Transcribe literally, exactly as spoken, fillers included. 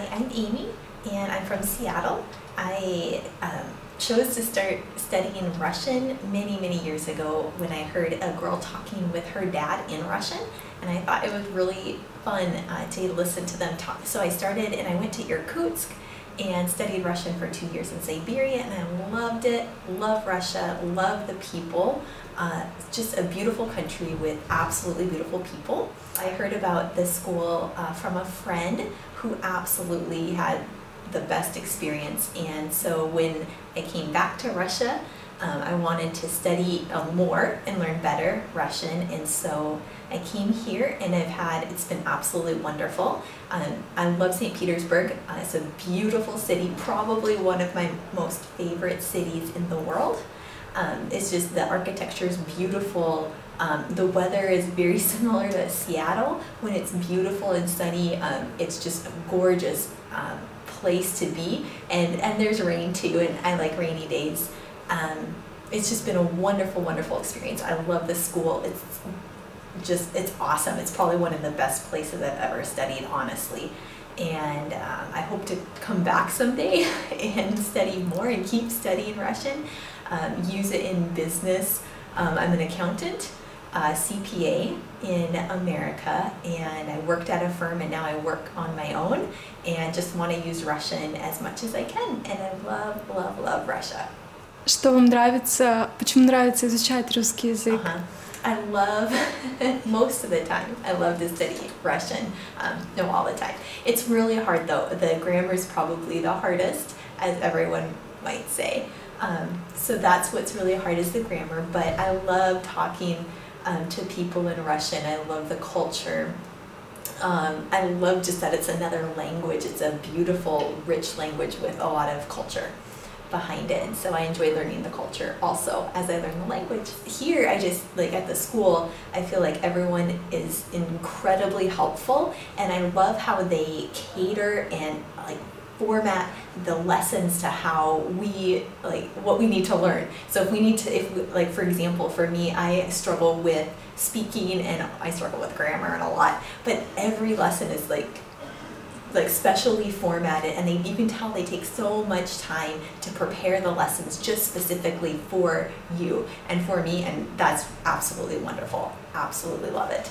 I am Amy, and I'm from Seattle. I um, chose to start studying Russian many, many years ago when I heard a girl talking with her dad in Russian, and I thought it was really fun uh, to listen to them talk. So I started, and I went to Irkutsk and studied Russian for two years in Siberia, and I loved it. Love Russia, love the people. Uh, just a beautiful country with absolutely beautiful people. I heard about this school uh, from a friend who absolutely had the best experience, and so when I came back to Russia, um, I wanted to study uh, more and learn better Russian, and so I came here, and I've had, it's been absolutely wonderful. Um, I love Saint Petersburg. Uh, it's a beautiful city, probably one of my most favorite cities in the world. Um, it's just the architecture is beautiful. Um, the weather is very similar to Seattle. When it's beautiful and sunny, um, it's just a gorgeous um, place to be. And, and there's rain too, and I like rainy days. Um, it's just been a wonderful, wonderful experience. I love this school. It's just, it's awesome. It's probably one of the best places I've ever studied, honestly. And um, I hope to come back someday and study more and keep studying Russian. Um, use it in business. Um, I'm an accountant, uh, C P A in America, and I worked at a firm, and now I work on my own, and just want to use Russian as much as I can. And I love, love, love Russia. Что вам нравится? Почему нравится изучать русский язык? Uh-huh. I love, most of the time, I love to study Russian, um, no, all the time. It's really hard though. The grammar is probably the hardest, as everyone might say. Um, so that's what's really hard is the grammar, but I love talking um, to people in Russian. I love the culture. Um, I love just that it's another language. It's a beautiful, rich language with a lot of culture behind it, and so I enjoy learning the culture also as I learn the language. Here I just, like at the school, I feel like everyone is incredibly helpful, and I love how they cater and like format the lessons to how we, like what we need to learn. So if we need to, if we, like for example, for me, I struggle with speaking and I struggle with grammar and a lot, but every lesson is like like specially formatted, and they, you can tell they take so much time to prepare the lessons just specifically for you and for me, and that's absolutely wonderful. Absolutely love it.